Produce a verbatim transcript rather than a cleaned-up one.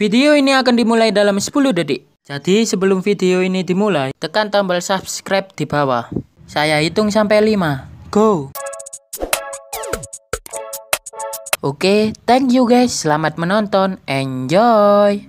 Video ini akan dimulai dalam sepuluh detik. Jadi sebelum video ini dimulai, tekan tombol subscribe di bawah. Saya hitung sampai lima. Go. Oke, thank you guys. Selamat menonton. Enjoy.